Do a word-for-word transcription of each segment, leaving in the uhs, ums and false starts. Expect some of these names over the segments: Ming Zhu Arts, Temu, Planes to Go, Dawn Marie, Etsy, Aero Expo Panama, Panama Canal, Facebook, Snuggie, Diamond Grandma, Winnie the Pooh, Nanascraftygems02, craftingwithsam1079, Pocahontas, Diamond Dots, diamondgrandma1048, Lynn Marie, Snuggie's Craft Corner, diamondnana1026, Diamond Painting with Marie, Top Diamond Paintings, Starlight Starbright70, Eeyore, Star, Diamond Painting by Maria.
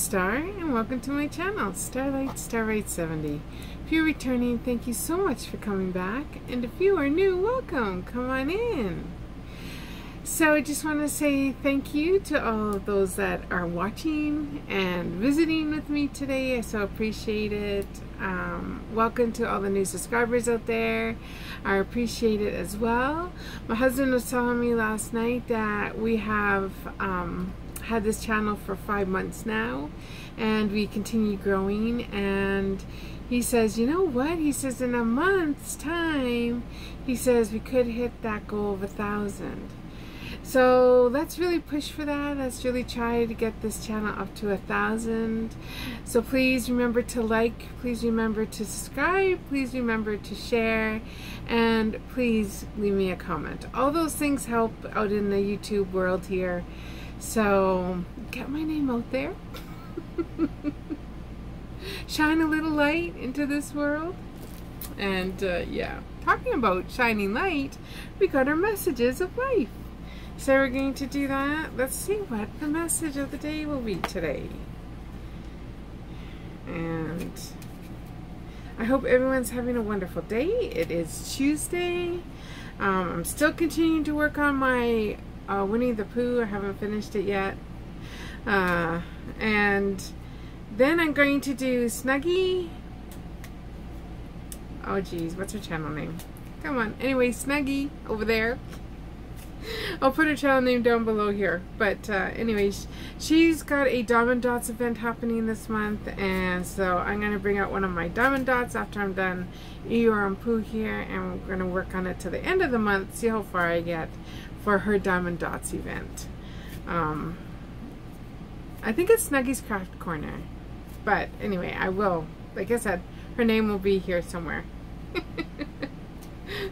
Star, and welcome to my channel, Starlight Starbright seventy. If you're returning, thank you so much for coming back, and if you are new, welcome, come on in. So I just want to say thank you to all of those that are watching and visiting with me today. I so appreciate it. Um, welcome to all the new subscribers out there. I appreciate it as well. My husband was telling me last night that we have um, had this channel for five months now, and we continue growing, and he says, you know what, he says in a month's time, he says we could hit that goal of a thousand. So let's really push for that. Let's really try to get this channel up to a thousand. So please remember to like, please remember to subscribe, please remember to share, and please leave me a comment. All those things help out in the YouTube world here. So get my name out there. Shine a little light into this world. And uh, yeah, talking about shining light, we got our messages of life. So we're going to do that. Let's see what the message of the day will be today. And I hope everyone's having a wonderful day. It is Tuesday. Um, I'm still continuing to work on my uh, Winnie the Pooh. I haven't finished it yet. Uh, and then I'm going to do Snuggie. Oh geez, what's her channel name? Come on. Anyway, Snuggie over there. I'll put her channel name down below here, but uh, anyways, she's got a Diamond Dots event happening this month, and so I'm going to bring out one of my Diamond Dots after I'm done Eeyore and Pooh here, and we're going to work on it to the end of the month, see how far I get for her Diamond Dots event. Um, I think it's Snuggie's Craft Corner, but anyway, I will, like I said, her name will be here somewhere.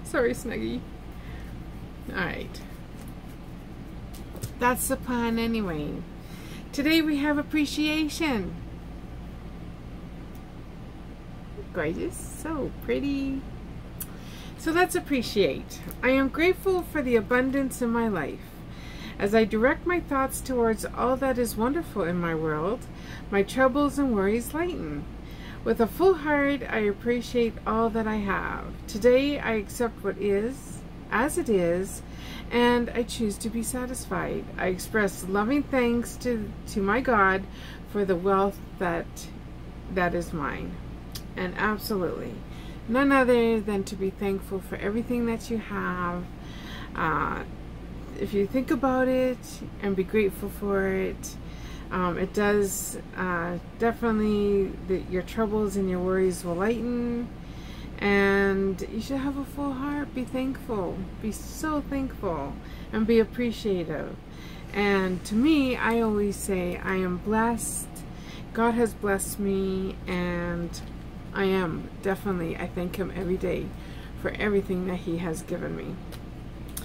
Sorry, Snuggie. Alright. That's the plan anyway. Today we have appreciation. Gorgeous, so pretty. So let's appreciate. I am grateful for the abundance in my life. As I direct my thoughts towards all that is wonderful in my world, my troubles and worries lighten. With a full heart, I appreciate all that I have. Today I accept what is, as it is, and I choose to be satisfied. I express loving thanks to, to my God for the wealth that that is mine. And absolutely, none other than to be thankful for everything that you have. Uh, if you think about it and be grateful for it, um, it does uh, definitely, the, your troubles and your worries will lighten. And you should have a full heart. Be thankful. Be so thankful and be appreciative. And to me, I always say I am blessed. God has blessed me, and I am definitely, I thank him every day for everything that he has given me.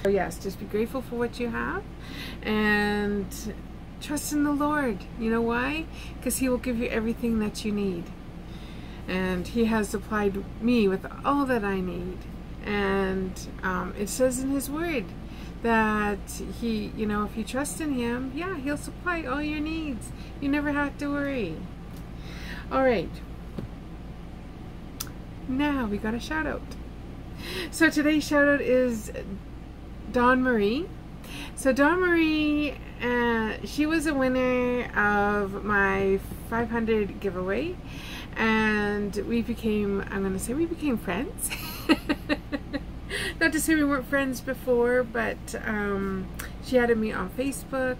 So yes, just be grateful for what you have and trust in the Lord. You know why? Because he will give you everything that you need. And he has supplied me with all that I need. And um, it says in his word that he, you know, if you trust in him, yeah, he'll supply all your needs. You never have to worry. All right. Now we got a shout out. So today's shout out is Dawn Marie. So Dawn Marie, uh, she was a winner of my five hundred giveaway. And we became, I'm going to say we became friends. Not to say we weren't friends before, but um, she added me on Facebook.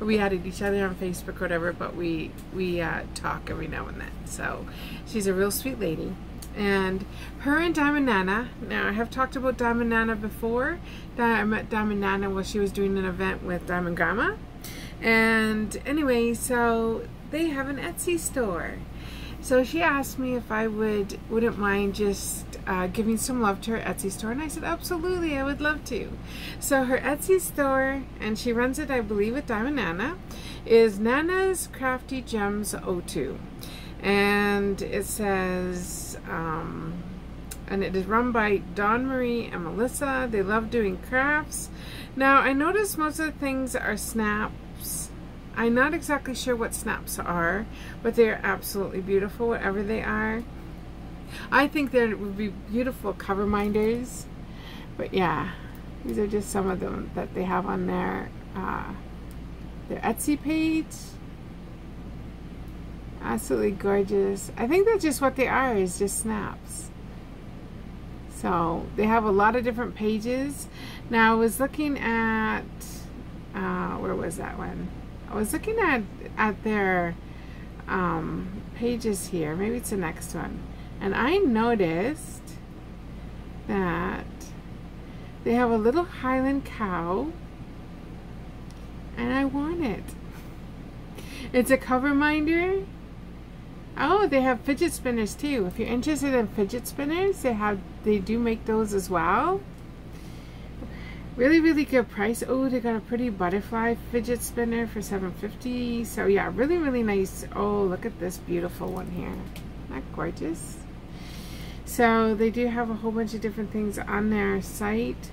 Or we added each other on Facebook or whatever, but we, we uh, talk every now and then. So she's a real sweet lady. And her and Diamond Nana, now I have talked about Diamond Nana before. I met Diamond Nana while she was doing an event with Diamond Grandma. And anyway, so they have an Etsy store. So she asked me if I would, wouldn't mind just uh, giving some love to her Etsy store. And I said, absolutely, I would love to. So her Etsy store, and she runs it, I believe, with Diamond Nana, is Nana's Crafty Gems O two. And it says, um, and it is run by Dawn Marie and Melissa. They love doing crafts. Now, I noticed most of the things are snaps I'm not exactly sure what snaps are, but they're absolutely beautiful, whatever they are. I think they would be beautiful cover minders. But yeah, these are just some of them that they have on their, uh, their Etsy page. Absolutely gorgeous. I think that's just what they are, is just snaps. So they have a lot of different pages. Now I was looking at, uh, where was that one? I was looking at, at their um, pages here. Maybe it's the next one. And I noticed that they have a little Highland cow, and I want it. It's a cover minder. Oh, they have fidget spinners too. If you're interested in fidget spinners, they have they do make those as well. Really, really good price. Oh, they got a pretty butterfly fidget spinner for seven fifty. So yeah, really, really nice. Oh, look at this beautiful one here. Isn't that gorgeous? So they do have a whole bunch of different things on their site,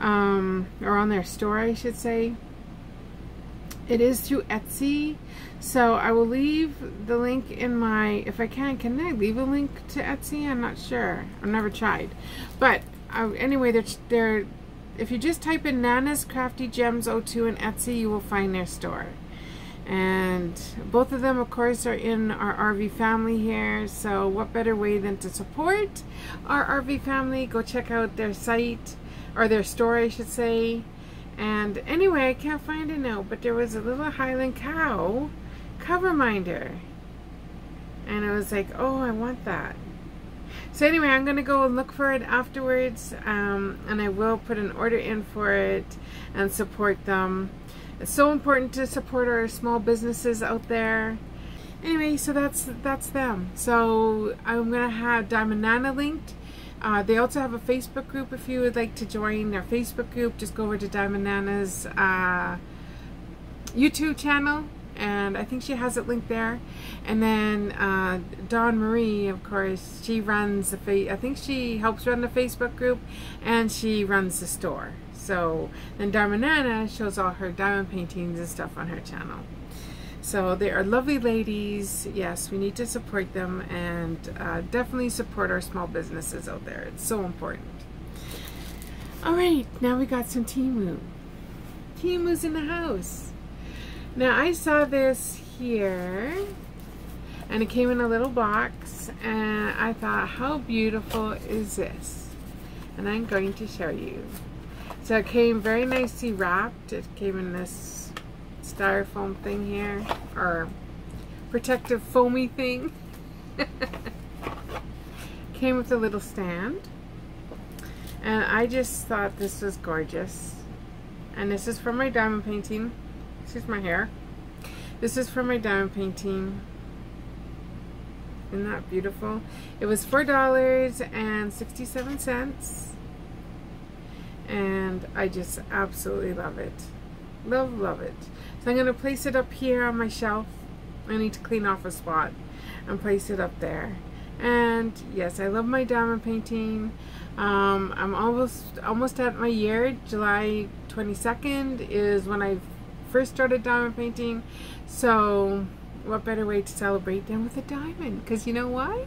um, or on their store, I should say. It is through Etsy, so I will leave the link in my, if I can, can I leave a link to Etsy? I'm not sure. I've never tried. But uh, anyway, they're, they're, if you just type in Nana's Crafty Gems O two and Etsy, you will find their store. And both of them, of course, are in our R V family here, so what better way than to support our R V family? Go check out their site, or their store, I should say. And anyway, I can't find it now, but there was a little Highland cow cover minder, and I was like, oh, I want that. So anyway, I'm gonna go and look for it afterwards, um, and I will put an order in for it and support them. It's so important to support our small businesses out there. Anyway, so that's that's them. So I'm gonna have Diamond Nana linked. Uh, they also have a Facebook group. If you would like to join their Facebook group, just go over to Diamond Nana's uh, YouTube channel, and I think she has it linked there. And then uh, Dawn Marie, of course, she runs the fa I think she helps run the Facebook group, and she runs the store. So then Diamond Nana shows all her diamond paintings and stuff on her channel. So they are lovely ladies. Yes, we need to support them, and uh, definitely support our small businesses out there. It's so important. All right, now we got some Temu. Temu's in the house. Now I saw this here, and it came in a little box, and I thought, how beautiful is this? And I'm going to show you. So it came very nicely wrapped. It came in this styrofoam thing here, or protective foamy thing. Came with a little stand, and I just thought this was gorgeous. And this is from my diamond painting. Excuse my hair. This is from my diamond painting. Isn't that beautiful? It was four dollars and sixty-seven cents, and I just absolutely love it. Love, love it. So I'm going to place it up here on my shelf. I need to clean off a spot and place it up there. And yes, I love my diamond painting. Um, I'm almost almost at my year. July twenty-second is when I first started diamond painting. So what better way to celebrate than with a diamond? Because you know why?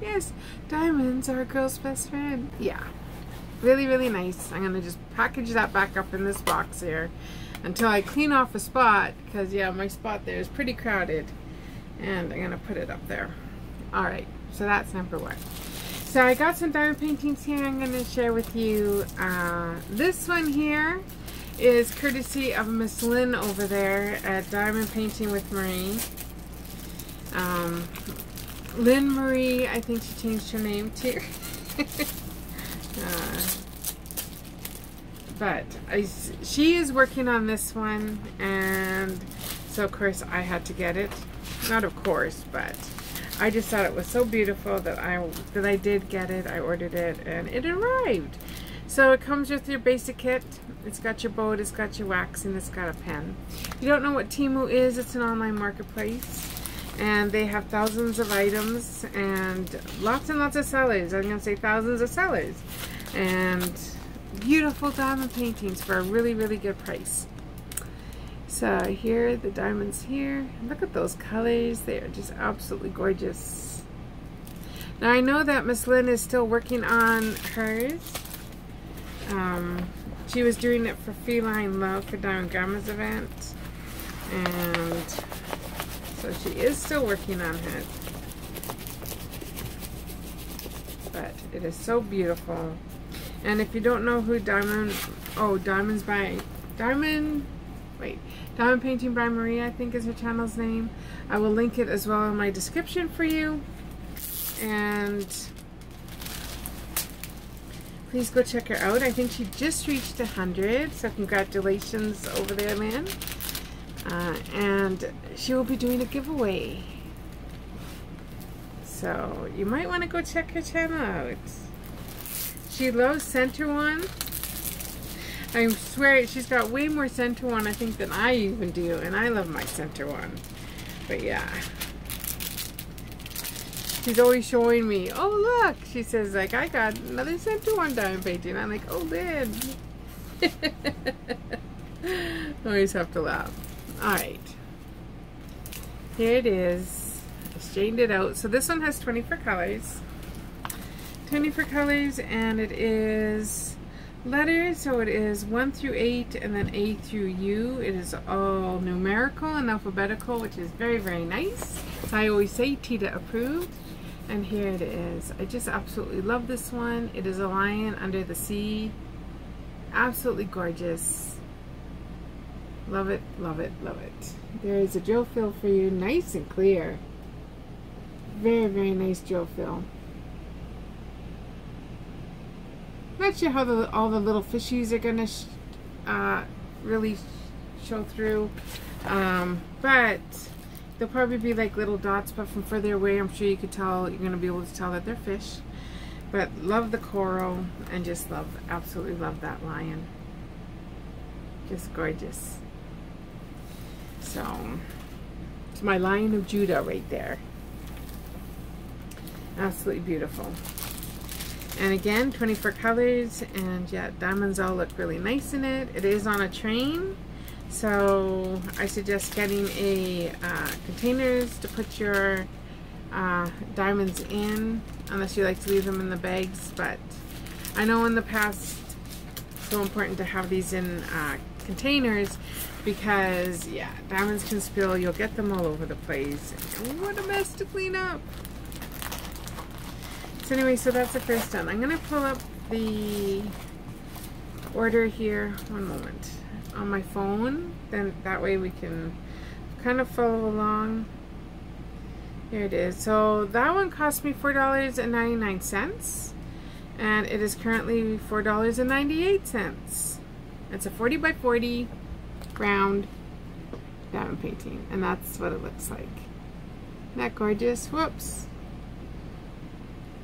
Yes, diamonds are a girl's best friend. Yeah. Really, really nice. I'm going to just package that back up in this box here until I clean off a spot, because yeah, my spot there is pretty crowded, and I'm gonna put it up there. All right, so that's number one. So I got some diamond paintings here I'm gonna share with you. Uh, this one here is courtesy of Miss Lynn over there at Diamond Painting with Marie. Um, Lynn Marie, I think she changed her name too. uh, But I, she is working on this one, and so of course I had to get it. Not of course, but I just thought it was so beautiful that I that I did get it. I ordered it, and it arrived. So it comes with your basic kit. It's got your boat, it's got your wax, and it's got a pen. If you don't know what Temu is, it's an online marketplace, and they have thousands of items and lots and lots of sellers. I'm gonna say thousands of sellers, and beautiful diamond paintings for a really, really good price. So here, the diamonds here. Look at those colors. They are just absolutely gorgeous. Now I know that Miss Lynn is still working on hers. Um, she was doing it for Feline Love for Diamond Grandma's event. And so she is still working on it. But it is so beautiful. And if you don't know who Diamond, oh, Diamonds by, Diamond, wait, Diamond Painting by Maria, I think is her channel's name. I will link it as well in my description for you. And please go check her out. I think she just reached one hundred, so congratulations over there, man. Uh, and she will be doing a giveaway. So you might want to go check her channel out. She loves center one. I swear she's got way more center one I think than I even do, and I love my center one. But yeah. She's always showing me, oh look, she says like, I got another center one diamond painting. I'm like, oh man. Always have to laugh. Alright. Here it is. I stained it out. So this one has twenty-four colors. twenty-four colors, and it is letters, so it is one through eight and then A through U. It is all numerical and alphabetical, which is very, very nice. I always say Tita approved. And here it is. I just absolutely love this one. It is a lion under the sea. Absolutely gorgeous. Love it, love it, love it. There is a drill fill for you, nice and clear. Very, very nice drill fill. Not sure how the, all the little fishies are going to sh uh, really sh show through, um, but they'll probably be like little dots, but from further away I'm sure you could tell, you're going to be able to tell that they're fish. But love the coral, and just love, absolutely love that lion. Just gorgeous. So, it's my Lion of Judah right there. Absolutely beautiful. And again, twenty-four colors, and yeah, diamonds all look really nice in it. It is on a train, so I suggest getting a uh, containers to put your uh, diamonds in, unless you like to leave them in the bags. But I know in the past, it's so important to have these in uh, containers because, yeah, diamonds can spill. You'll get them all over the place. What a mess to clean up. So anyway, so that's the first done. I'm gonna pull up the order here, one moment, on my phone. Then that way we can kind of follow along. Here it is. So that one cost me four dollars and ninety-nine cents, and it is currently four dollars and ninety-eight cents. It's a forty by forty round diamond painting, and that's what it looks like. Isn't that gorgeous? Whoops.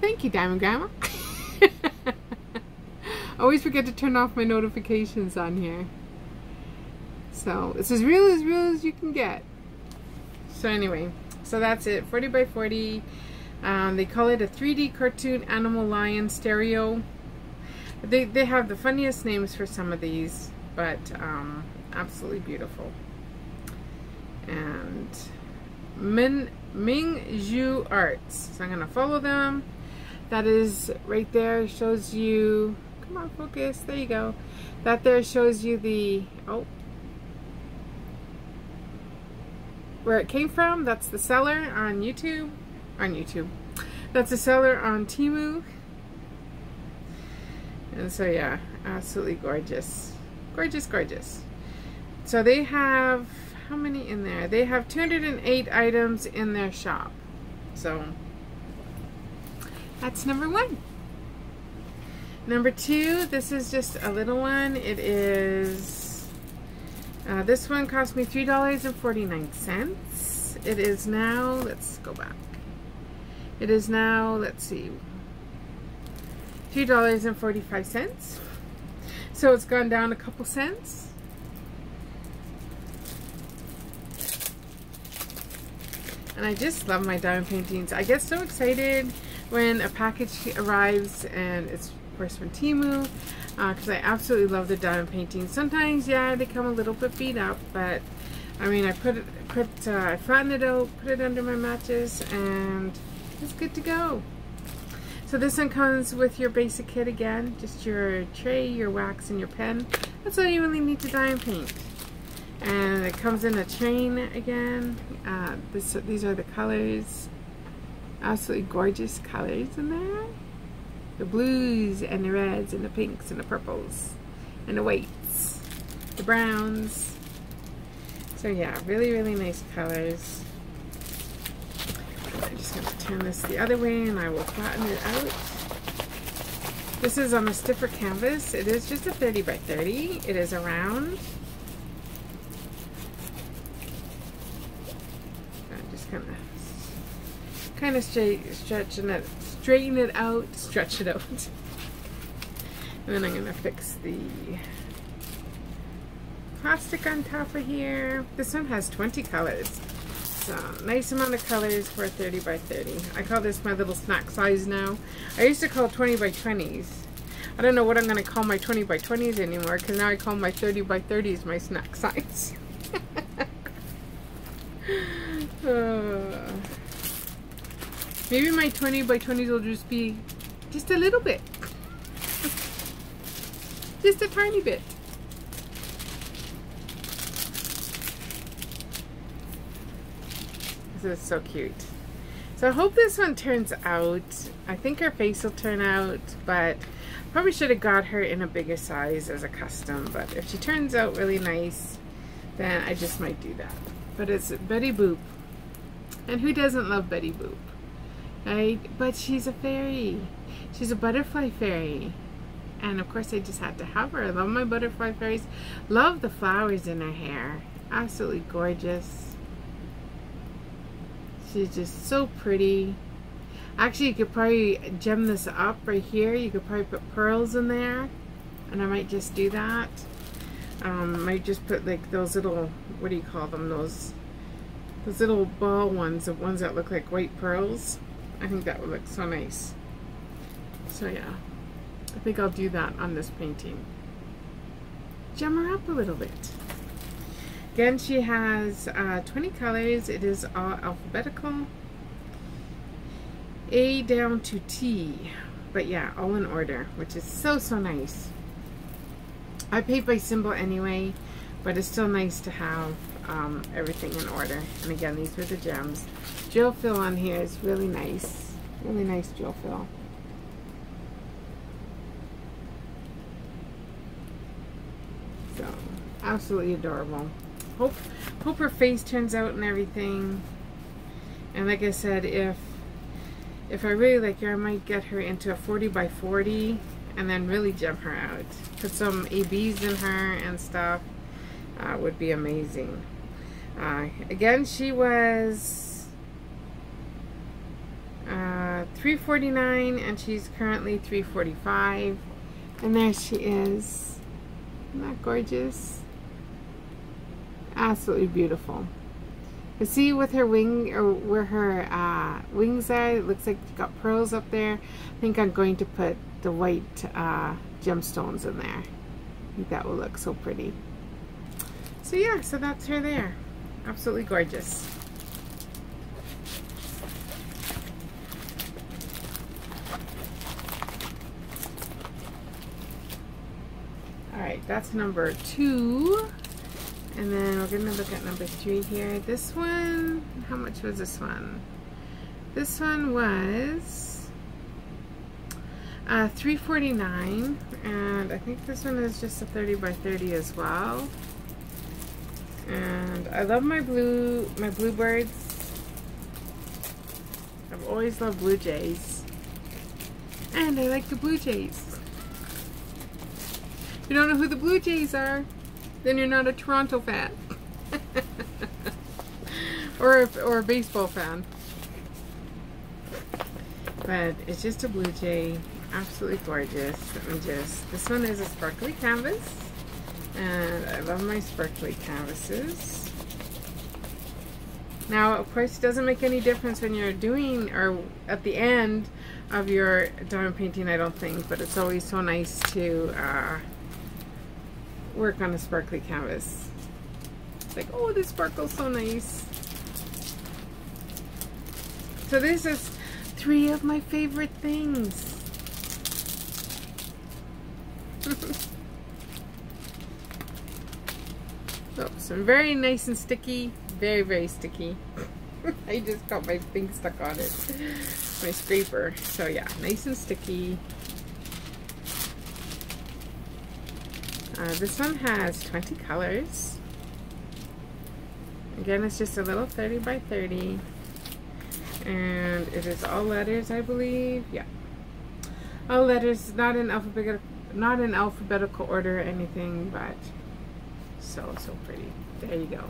Thank you, Diamond Grandma. Always forget to turn off my notifications on here. So it's as real as real as you can get. So anyway, so that's it. forty by forty. Um, they call it a three D cartoon animal lion stereo. They they have the funniest names for some of these, but um, absolutely beautiful. And Min Ming Zhu Arts. So I'm gonna follow them. That is right there, shows you, come on focus, there you go. That there shows you the, oh, where it came from. That's the seller on YouTube, on YouTube. That's the seller on Temu. And so yeah, absolutely gorgeous. Gorgeous, gorgeous. So they have, how many in there? They have two hundred eight items in their shop. So that's number one. Number two, this is just a little one. It is, uh, this one cost me three dollars and forty-nine cents. It is now, let's go back. It is now, let's see, two dollars and forty-five cents. So it's gone down a couple cents. And I just love my diamond paintings. I get so excited when a package arrives, and it's of course from Temu, because uh, I absolutely love the diamond paintings. Sometimes, yeah, they come a little bit beat up, but I mean, I put it, put, uh, I flattened it out, put it under my matches, and it's good to go. So this one comes with your basic kit again, just your tray, your wax, and your pen. That's all you really need to diamond paint. And it comes in a train again. Uh, this, these are the colors. Absolutely gorgeous colors in there. The blues and the reds and the pinks and the purples and the whites, the browns. So yeah, really, really nice colors. I'm just going to turn this the other way and I will flatten it out. This is on a stiffer canvas. It is just a thirty by thirty. It is a round. Kind of, kind of straight, stretching it, straighten it out, stretch it out, and then I'm gonna fix the plastic on top of here. This one has twenty colors, so nice amount of colors for thirty by thirty. I call this my little snack size now. I used to call twenty by twenties. I don't know what I'm gonna call my twenty by twenties anymore, because now I call my thirty by thirties my snack size. Uh, maybe my twenty by twenties will just be just a little bit. Just a tiny bit. This is so cute. So I hope this one turns out. I think her face will turn out, but probably should have got her in a bigger size as a custom, but if she turns out really nice, then I just might do that. But it's Betty Boop. And who doesn't love Betty Boop, right? But she's a fairy. She's a butterfly fairy. And of course I just had to have her. I love my butterfly fairies. Love the flowers in her hair. Absolutely gorgeous. She's just so pretty. Actually, you could probably gem this up right here. You could probably put pearls in there. And I might just do that. Um, might just put like those little, what do you call them? Those... Those little ball ones, the ones that look like white pearls. I think that would look so nice. So yeah, I think I'll do that on this painting. Gem her up a little bit. Again, she has uh, twenty colors. It is all alphabetical. A down to T. But yeah, all in order, which is so, so nice. I paint by symbol anyway, but it's still nice to have Um, everything in order. And again, these were the gems. Drill fill on here is really nice. Really nice drill fill. So, absolutely adorable. Hope, hope her face turns out and everything. And like I said, if if I really like her, I might get her into a forty by forty and then really gem her out. Put some A Bs in her and stuff. Uh, would be amazing. Uh, again, she was uh, three forty-nine, and she's currently three forty-five. And there she is. Isn't that gorgeous? Absolutely beautiful. You see, with her wing, or where her uh, wings are, it looks like she's got pearls up there. I think I'm going to put the white uh, gemstones in there. I think that will look so pretty. So yeah, so that's her there. Absolutely gorgeous. Alright, that's number two. And then we're going to look at number three here. This one, how much was this one? This one was uh, three forty-nine. And I think this one is just a thirty by thirty as well. And I love my blue, my bluebirds. I've always loved blue jays. And I like the blue jays. If you don't know who the blue jays are, then you're not a Toronto fan. or, a, or a baseball fan. But it's just a blue jay. Absolutely gorgeous. I'm just, this one is a sparkly canvas. And I love my sparkly canvases. Now, of course, it doesn't make any difference when you're doing or at the end of your diamond painting, I don't think, but it's always so nice to uh, work on a sparkly canvas. It's like, oh, this sparkle's so nice. So this is three of my favorite things. Oh, so very nice and sticky. Very, very sticky. I just got my thing stuck on it. My scraper. So yeah, nice and sticky. Uh, this one has twenty colors. Again, it's just a little thirty by thirty. And it is all letters, I believe. Yeah. All letters, not in alphabetical, not in alphabetical order or anything, but so, so pretty. There you go.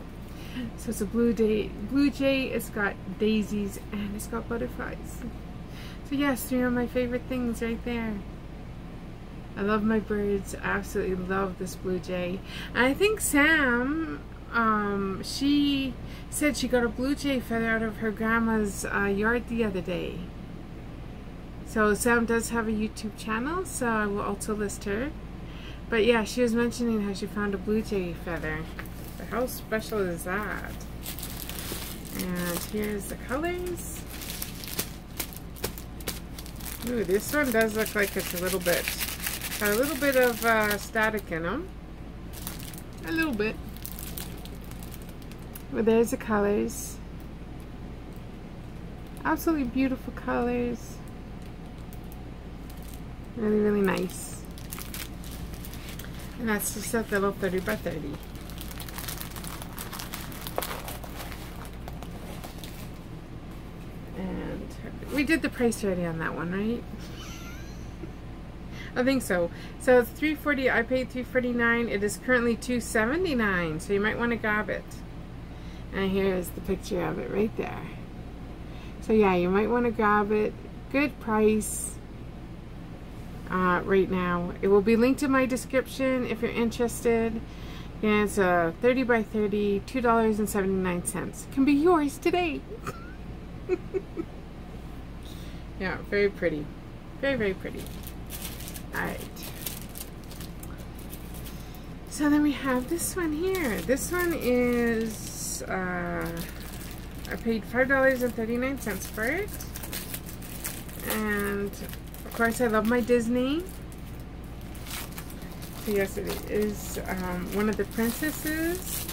So it's a blue day, blue jay, it's got daisies, and it's got butterflies. So yes, three of my favorite things right there. I love my birds. I absolutely love this blue jay. And I think Sam, um, she said she got a blue jay feather out of her grandma's uh, yard the other day. So Sam does have a YouTube channel, so I will also list her. But yeah, she was mentioning how she found a blue jay feather. How special is that? And here's the colors. Ooh, this one does look like it's a little bit, got a little bit of uh, static in them. A little bit. Well, there's the colors. Absolutely beautiful colors. Really, really nice. And that's just that little thirty by thirty. We did the price already on that one, right? I think so. So it's three forty. I paid three forty-nine. It is currently two seventy-nine. So you might want to grab it. And here is the picture of it right there. So yeah, you might want to grab it. Good price uh, right now. It will be linked in my description if you're interested. Yeah, it's a thirty by thirty, two dollars and seventy-nine cents. Can be yours today. Yeah, very pretty. Very, very pretty. Alright. So then we have this one here. This one is, uh, I paid five dollars and thirty-nine cents for it. And, of course, I love my Disney. So yes, it is um, one of the princesses.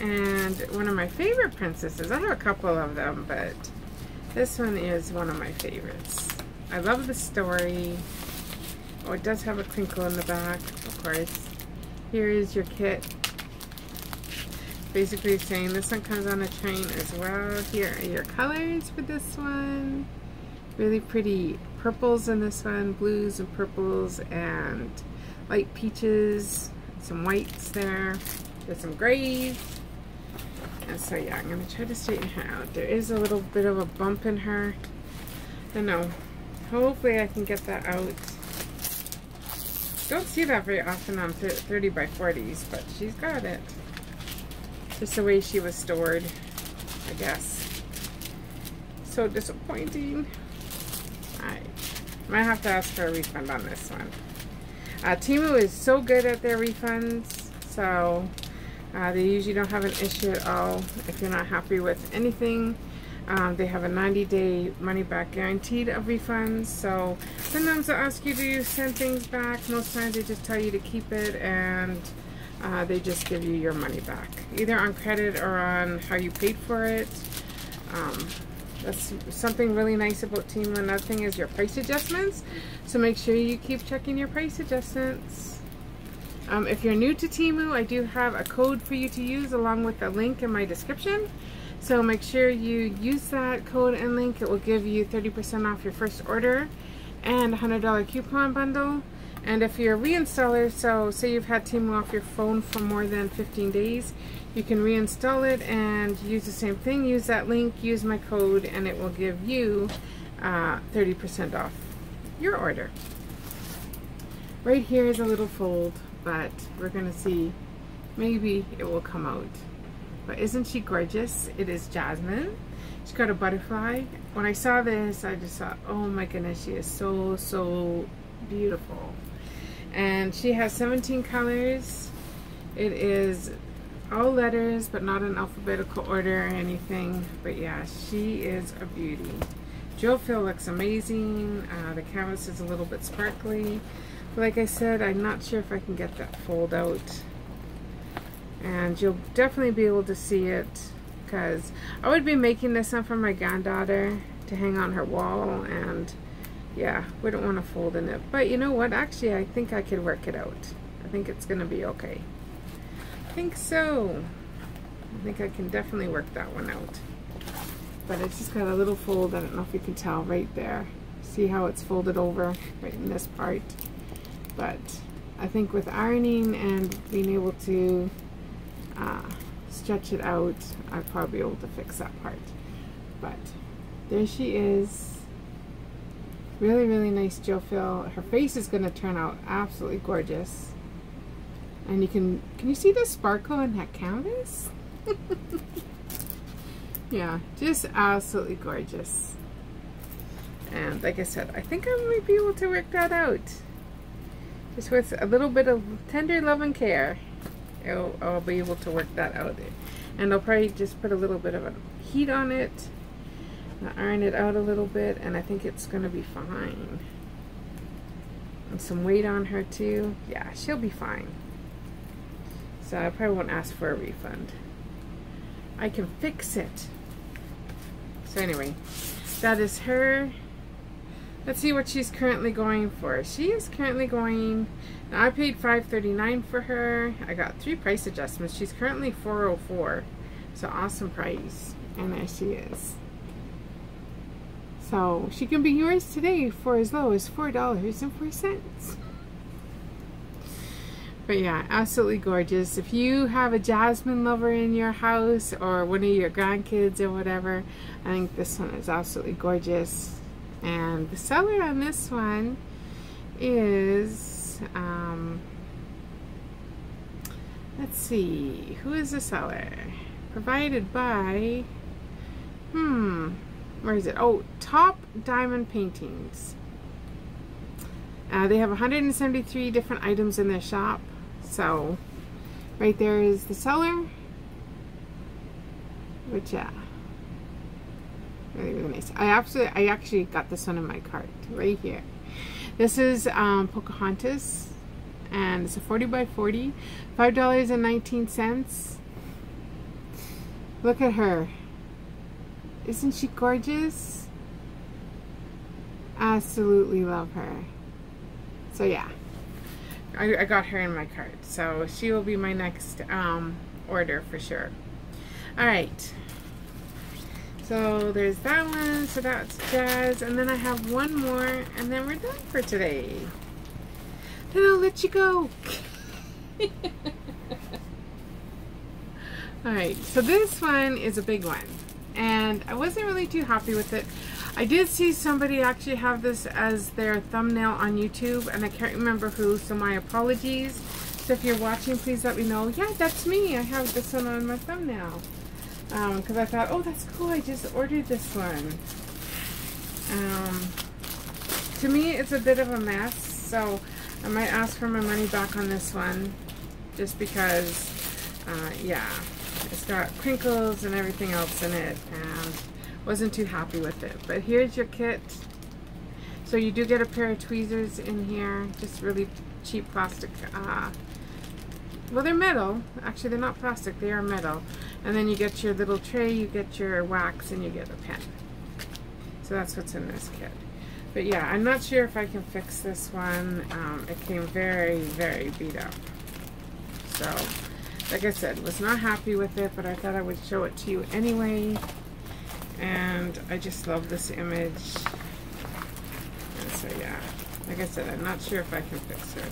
And one of my favorite princesses. I have a couple of them, but this one is one of my favorites. I love the story. Oh, it does have a crinkle in the back, of course. Here is your kit. Basically saying this one comes on a train as well. Here are your colors for this one. Really pretty purples in this one, blues and purples and light peaches, some whites there. There's some grays. And so yeah, I'm going to try to straighten her out. There is a little bit of a bump in her. I don't know. Hopefully I can get that out. Don't see that very often on thirty by forties, but she's got it. Just the way she was stored, I guess. So disappointing. Alright. Might have to ask for a refund on this one. Uh, Temu is so good at their refunds, so Uh, they usually don't have an issue at all if you're not happy with anything. Um, they have a ninety day money-back guaranteed of refunds. So sometimes they'll ask you to send things back. Most times they just tell you to keep it and uh, they just give you your money back. Either on credit or on how you paid for it. Um, that's something really nice about Temu. Another thing is your price adjustments. So make sure you keep checking your price adjustments. Um, if you're new to Temu, I do have a code for you to use along with a link in my description. So make sure you use that code and link. It will give you thirty percent off your first order and a one hundred dollar coupon bundle. And if you're a reinstaller, so say you've had Temu off your phone for more than fifteen days, you can reinstall it and use the same thing. Use that link, use my code, and it will give you uh, thirty percent off your order. Right here is a little fold, but we're going to see, maybe it will come out. But isn't she gorgeous? It is Jasmine. She's got a butterfly. When I saw this, I just thought, oh my goodness, she is so, so beautiful. And she has seventeen colors. It is all letters, but not in alphabetical order or anything. But yeah, she is a beauty. Joe-Phil looks amazing. Uh, the canvas is a little bit sparkly. But like I said, I'm not sure if I can get that fold out. And you'll definitely be able to see it, because I would be making this one for my granddaughter to hang on her wall, and yeah, wouldn't want to fold in it. But you know what, actually I think I could work it out. I think it's gonna be okay. I think so. I think I can definitely work that one out. But it's just got a little fold, I don't know if you can tell right there. See how it's folded over right in this part. But I think with ironing and being able to uh, stretch it out, I'll probably be able to fix that part. But there she is. Really, really nice Joe-Phil. Her face is going to turn out absolutely gorgeous. And you can, can you see the sparkle in that canvas? Yeah, just absolutely gorgeous. And like I said, I think I might be able to work that out. Just with a little bit of tender love and care, I'll, I'll be able to work that out. And I'll probably just put a little bit of a heat on it. Iron it out a little bit, and I think it's going to be fine. And some weight on her too. Yeah, she'll be fine. So I probably won't ask for a refund. I can fix it. So anyway, that is her. Let's see what she's currently going for. She is currently going, now I paid five thirty-nine for her. I got three price adjustments. She's currently four oh four. So awesome price. And there she is. So she can be yours today for as low as four dollars and four cents. But yeah, absolutely gorgeous. If you have a jasmine lover in your house, or one of your grandkids or whatever, I think this one is absolutely gorgeous. And the seller on this one is, um, let's see, who is the seller? Provided by, hmm, where is it? Oh, Top Diamond Paintings. Uh, they have one hundred seventy-three different items in their shop. So, right there is the seller. Which, yeah. Really, really nice. I absolutely, I actually got this one in my cart. Right here. This is um, Pocahontas. And it's a forty by forty. five dollars and nineteen cents. Look at her. Isn't she gorgeous? Absolutely love her. So yeah, I, I got her in my cart, so she will be my next um, order for sure. Alright, so there's that one, so that's Jazz, and then I have one more, and then we're done for today. Then I'll let you go. Alright, so this one is a big one, and I wasn't really too happy with it. I did see somebody actually have this as their thumbnail on YouTube, and I can't remember who, so my apologies. So if you're watching, please let me know. Yeah, that's me. I have this one on my thumbnail. Um, because I thought, oh, that's cool. I just ordered this one. Um, to me, it's a bit of a mess, so I might ask for my money back on this one. Just because, uh, yeah, it's got crinkles and everything else in it, and wasn't too happy with it. But here's your kit. So you do get a pair of tweezers in here, just really cheap plastic. Uh, well, they're metal. Actually, they're not plastic, they are metal. And then you get your little tray, you get your wax, and you get a pen. So that's what's in this kit. But yeah, I'm not sure if I can fix this one. Um, it came very, very beat up. So, like I said, was not happy with it, but I thought I would show it to you anyway. And I just love this image, and so yeah, like I said, I'm not sure if I can fix her.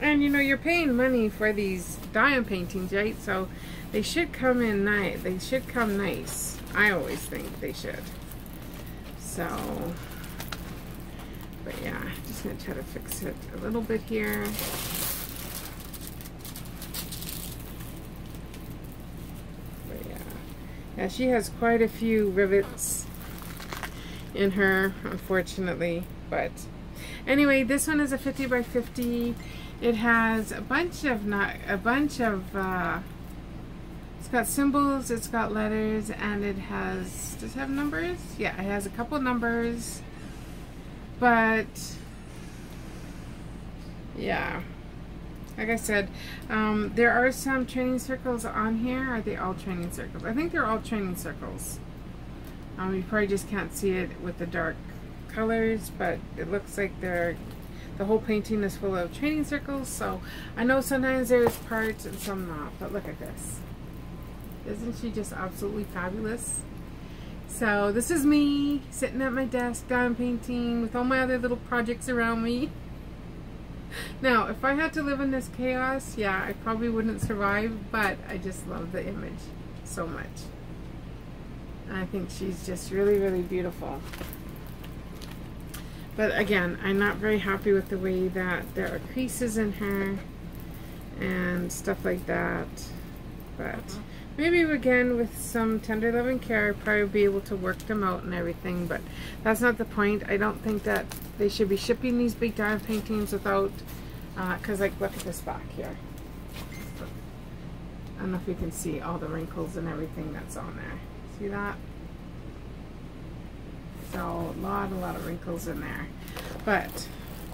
And you know, you're paying money for these diamond paintings, right? So they should come in nice. They should come nice. I always think they should. So, but yeah, just gonna try to fix it a little bit here. But yeah, yeah, she has quite a few rivets in her, unfortunately. But anyway, this one is a fifty by fifty. It has a bunch of not a bunch of. Uh, It's got symbols, it's got letters, and it has, does it have numbers? Yeah, it has a couple numbers, but yeah, like I said, um, there are some training circles on here. Are they all training circles? I think they're all training circles. Um, you probably just can't see it with the dark colors, but it looks like they're, the whole painting is full of training circles, so I know sometimes there's parts and some not, but look at this. Isn't she just absolutely fabulous? So this is me sitting at my desk diamond painting with all my other little projects around me. Now if I had to live in this chaos, yeah, I probably wouldn't survive, but I just love the image so much. I think she's just really, really beautiful. But again, I'm not very happy with the way that there are creases in her and stuff like that. But maybe again with some tender loving care, I'd probably be able to work them out and everything, but that's not the point. I don't think that they should be shipping these big diamond paintings without, because uh, like look at this back here. I don't know if you can see all the wrinkles and everything that's on there. See that? So a lot, a lot of wrinkles in there. But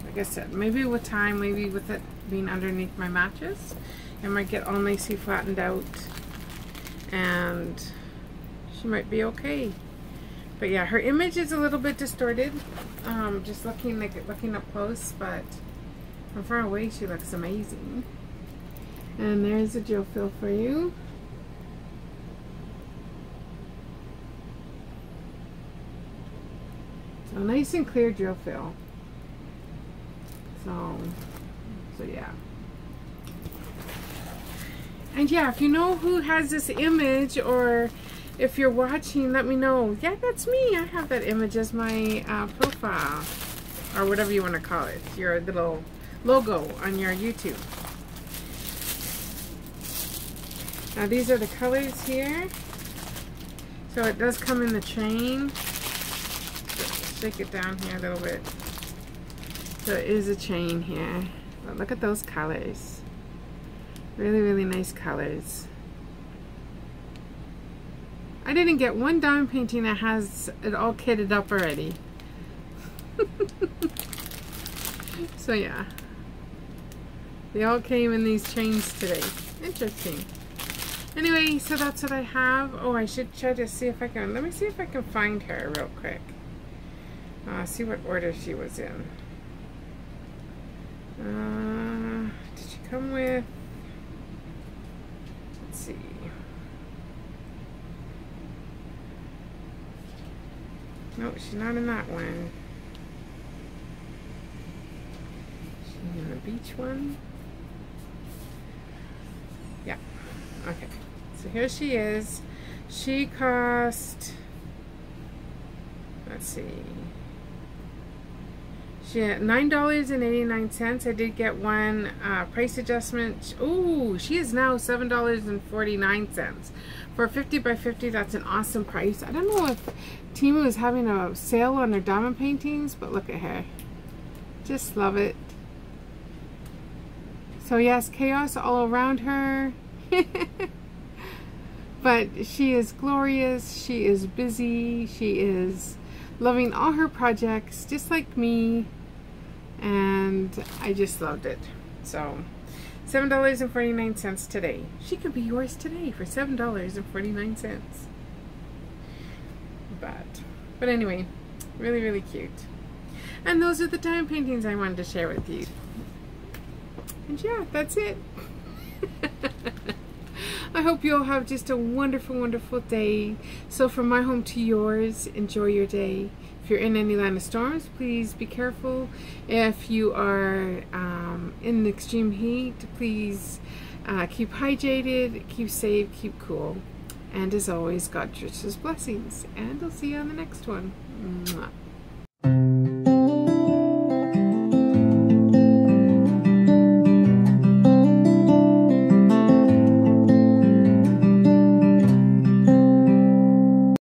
like I said, maybe with time, maybe with it being underneath my mattress, it might get all nicely flattened out. And she might be okay. But yeah, her image is a little bit distorted, um, just looking like looking up close, but from far away she looks amazing. And there's a Jill Phil for you. So nice and clear Jill Phil. So, so yeah. And yeah, if you know who has this image, or if you're watching, let me know. Yeah, that's me. I have that image as my uh, profile, or whatever you want to call it, your little logo on your YouTube. Now these are the colors here. So it does come in the train. Shake it down here a little bit. So it is a train here. But look at those colors. Really, really nice colors. I didn't get one diamond painting that has it all kitted up already. So yeah. They all came in these chains today. Interesting. Anyway, so that's what I have. Oh, I should try to see if I can, let me see if I can find her real quick. Uh, see what order she was in. Uh, did she come with? See. No, she's not in that one. She's in the beach one. Yeah. Okay. So here she is. She cost, let's see. She had nine dollars and eighty-nine cents. I did get one uh, price adjustment. Ooh, she is now seven dollars and forty-nine cents. For fifty by fifty, that's an awesome price. I don't know if Temu is having a sale on their diamond paintings, but look at her. Just love it. So yes, chaos all around her. But she is glorious. She is busy. She is loving all her projects, just like me, and I just loved it. So, seven dollars and forty-nine cents today. She could be yours today for seven dollars and forty-nine cents. But, but anyway, really, really cute. And those are the diamond paintings I wanted to share with you. And yeah, that's it. I hope you all have just a wonderful, wonderful day. So from my home to yours, enjoy your day. If you're in any land of storms, please be careful. If you are um, in extreme heat, please uh, keep hydrated, keep safe, keep cool. And as always, God, Trish's blessings, and I'll see you on the next one. Mwah.